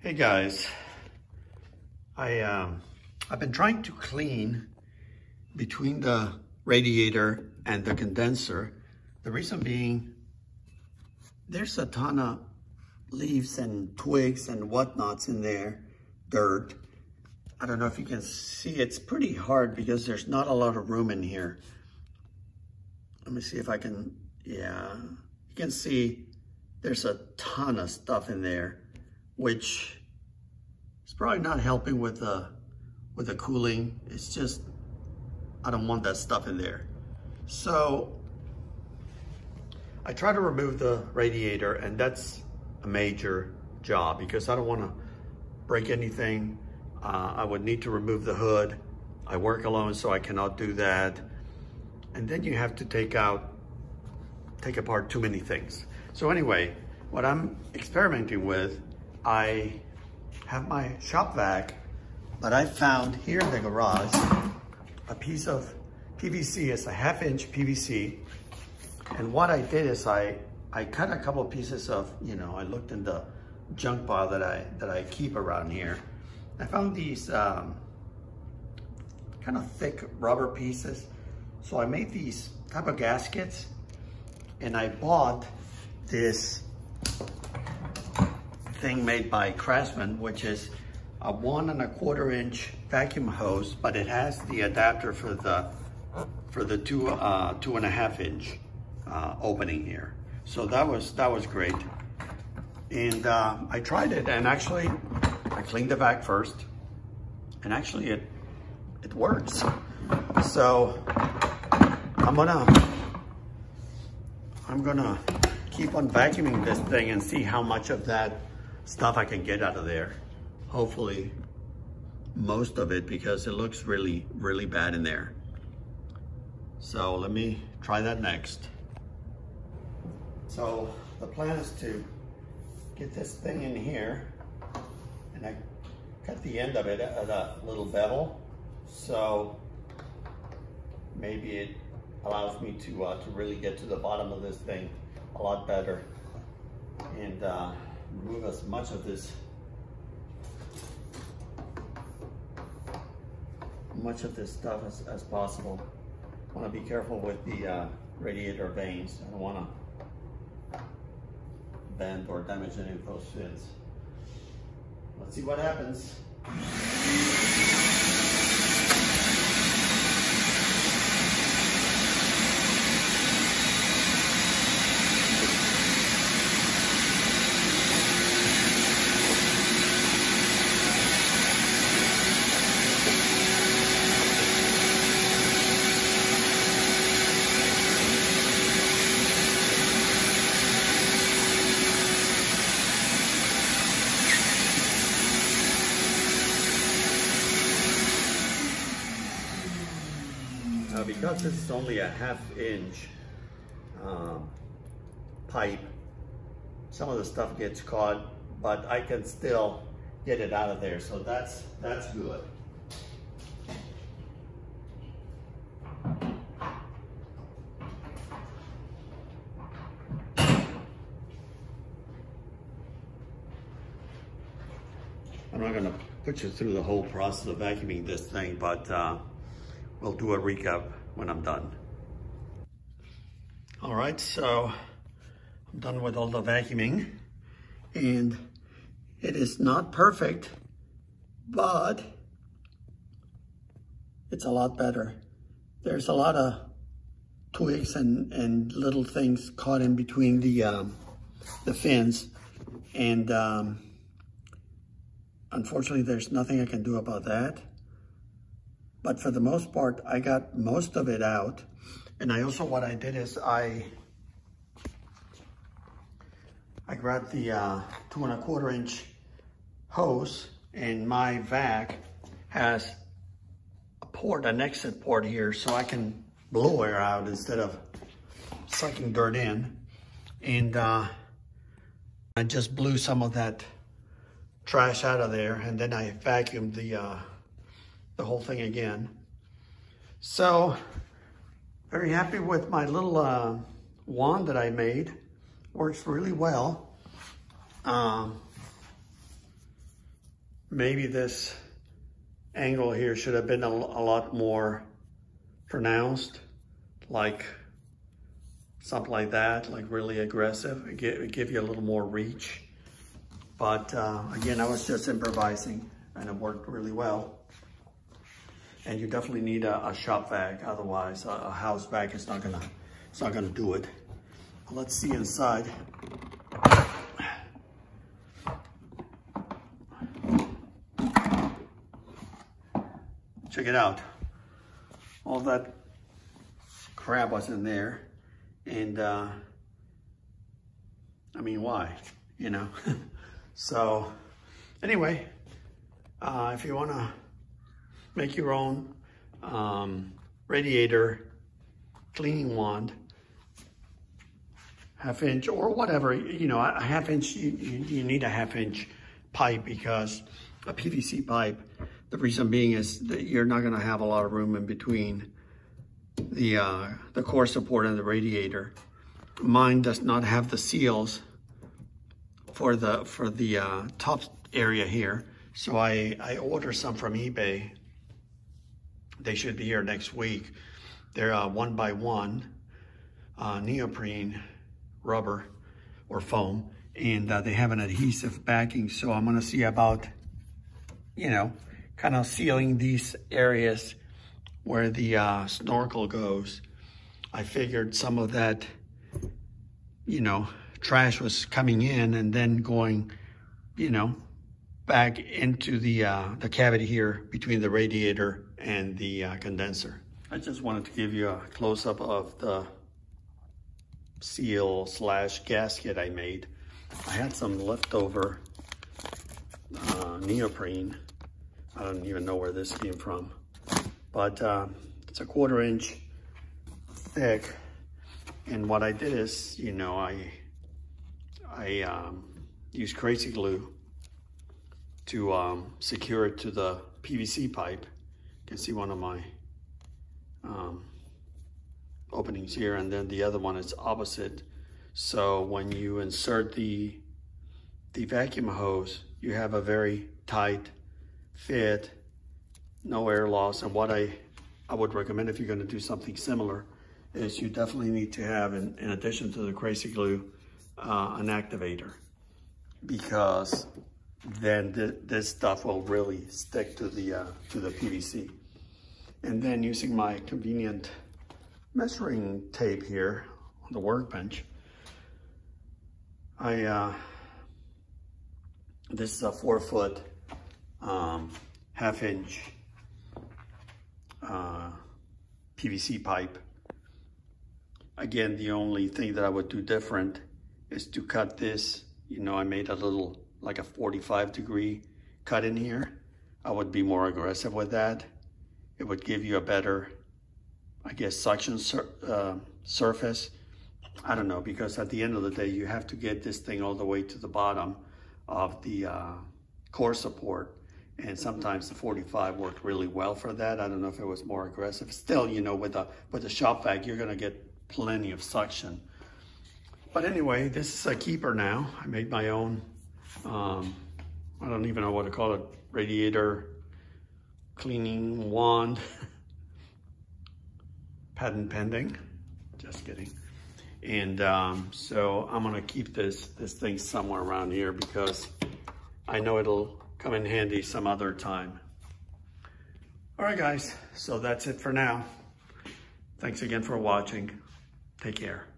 Hey guys, I've been trying to clean between the radiator and the condenser. The reason being, there's a ton of leaves and twigs and whatnots in there, dirt. I don't know if you can see, it's pretty hard because there's not a lot of room in here. Let me see if I can, yeah. You can see there's a ton of stuff in there, which is probably not helping with the cooling. It's just, I don't want that stuff in there. So I try to remove the radiator, and that's a major job because I don't want to break anything. I would need to remove the hood. I work alone, so I cannot do that. And then you have to take apart too many things. So anyway, what I'm experimenting with, I have my Shop Vac, but I found here in the garage a piece of PVC. It's a 1/2 inch PVC. And what I did is I cut a couple of pieces of, you know, I looked in the junk pile that I keep around here. I found these kind of thick rubber pieces. So I made these type of gaskets, and I bought this thing made by Craftsman, which is a 1 1/4 inch vacuum hose, but it has the adapter for the 2 2 1/2 inch opening here. So that was great, and I tried it, and actually I cleaned the vac first, and actually it works. So I'm gonna keep on vacuuming this thing and see how much of that stuff I can get out of there. Hopefully most of it, because it looks really, really bad in there. So let me try that next. So the plan is to get this thing in here, and I cut the end of it at a little bevel, so maybe it allows me to really get to the bottom of this thing a lot better, and remove as much of this stuff as possible. I want to be careful with the radiator vanes. I don't want to bend or damage any of those fins. Let's see what happens. Because this is only a 1/2 inch pipe, some of the stuff gets caught, but I can still get it out of there, so that's good. I'm not gonna put you through the whole process of vacuuming this thing, but we'll do a recap when I'm done. All right, so I'm done with all the vacuuming, and it is not perfect, but it's a lot better. There's a lot of twigs and little things caught in between the fins, and unfortunately there's nothing I can do about that. But for the most part, I got most of it out. And I also, what I did is I grabbed the 2 1/4 inch hose, and my vac has a port, an exit port here, so I can blow air out instead of sucking dirt in. And I just blew some of that trash out of there, and then I vacuumed the whole thing again. So very happy with my little wand that I made. Works really well. maybe this angle here should have been a lot more pronounced, like something like that, like really aggressive. It give you a little more reach. But again, I was just improvising and it worked really well. And you definitely need a shop vac, otherwise a house vac is not gonna do it. Let's see inside. Check it out. All that crap was in there, and I mean, why? You know. So anyway, if you wanna make your own radiator cleaning wand, 1/2 inch or whatever, you know, a 1/2 inch, you need a 1/2 inch pipe, because a PVC pipe, the reason being is that you're not gonna have a lot of room in between the core support and the radiator. Mine does not have the seals for the top area here. So I ordered some from eBay. They should be here next week. They're 1x1 neoprene rubber or foam, and they have an adhesive backing. So I'm gonna see about, you know, kind of sealing these areas where the snorkel goes. I figured some of that, you know, trash was coming in and then going, you know, back into the cavity here between the radiator and the condenser. I just wanted to give you a close-up of the seal / gasket I made. I had some leftover neoprene. I don't even know where this came from, but it's a 1/4 inch thick. And what I did is, you know, I used crazy glue to secure it to the PVC pipe. You can see one of my openings here, and then the other one is opposite. So when you insert the vacuum hose, you have a very tight fit, no air loss. And what I would recommend, if you're gonna do something similar, is you definitely need to have, in addition to the crazy glue, an activator, because then this stuff will really stick to the PVC. And then, using my convenient measuring tape here on the workbench, this is a 4-foot 1/2 inch PVC pipe. Again, the only thing that I would do different is to cut this. You know, I made a little, like a 45-degree cut in here. I would be more aggressive with that. It would give you a better, I guess, suction surface. I don't know, because at the end of the day, you have to get this thing all the way to the bottom of the core support. And sometimes the 45 worked really well for that. I don't know if it was more aggressive. Still, you know, with the shop vac, you're gonna get plenty of suction. But anyway, this is a keeper now. I made my own, I don't even know what to call it, radiator cleaning wand. Patent pending, just kidding. And so I'm gonna keep this thing somewhere around here, because I know it'll come in handy some other time. All right, guys, so that's it for now. Thanks again for watching. Take care.